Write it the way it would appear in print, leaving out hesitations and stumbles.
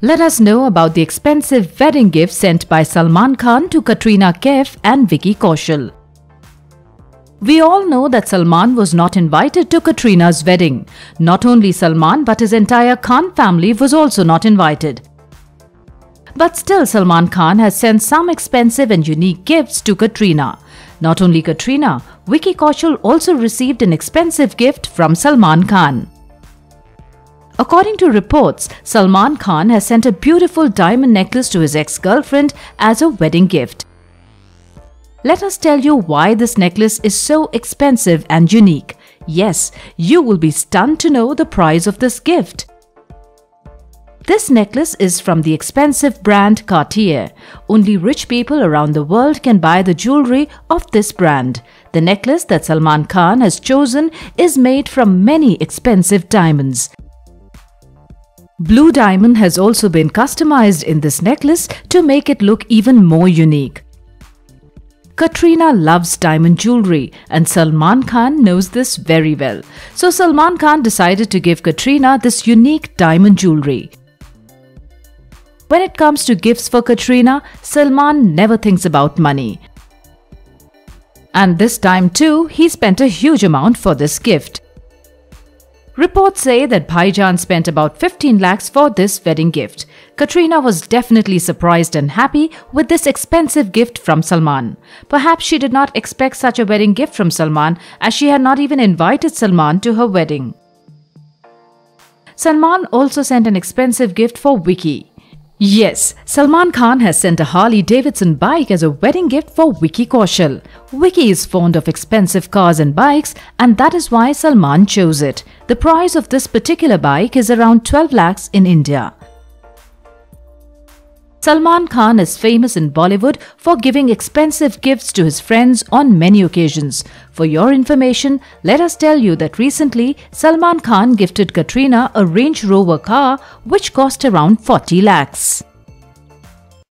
Let us know about the expensive wedding gift sent by Salman Khan to Katrina Kaif and Vicky Kaushal. We all know that Salman was not invited to Katrina's wedding. Not only Salman but his entire Khan family was also not invited. But still Salman Khan has sent some expensive and unique gifts to Katrina. Not only Katrina, Vicky Kaushal also received an expensive gift from Salman Khan. According to reports, Salman Khan has sent a beautiful diamond necklace to his ex-girlfriend as a wedding gift. Let us tell you why this necklace is so expensive and unique. Yes, you will be stunned to know the price of this gift. This necklace is from the expensive brand Cartier. Only rich people around the world can buy the jewelry of this brand. The necklace that Salman Khan has chosen is made from many expensive diamonds. Blue diamond has also been customized in this necklace to make it look even more unique. Katrina loves diamond jewelry and Salman Khan knows this very well. So Salman Khan decided to give Katrina this unique diamond jewelry. When it comes to gifts for Katrina, Salman never thinks about money. And this time too, he spent a huge amount for this gift. Reports say that Bhaijan spent about 15 lakhs for this wedding gift. Katrina was definitely surprised and happy with this expensive gift from Salman. Perhaps she did not expect such a wedding gift from Salman as she had not even invited Salman to her wedding. Salman also sent an expensive gift for Vicky. Yes, Salman Khan has sent a Harley Davidson bike as a wedding gift for Vicky Kaushal. Vicky is fond of expensive cars and bikes and that is why Salman chose it. The price of this particular bike is around 12 lakhs in India. Salman Khan is famous in Bollywood for giving expensive gifts to his friends on many occasions. For your information, let us tell you that recently Salman Khan gifted Katrina a Range Rover car which cost around 40 lakhs.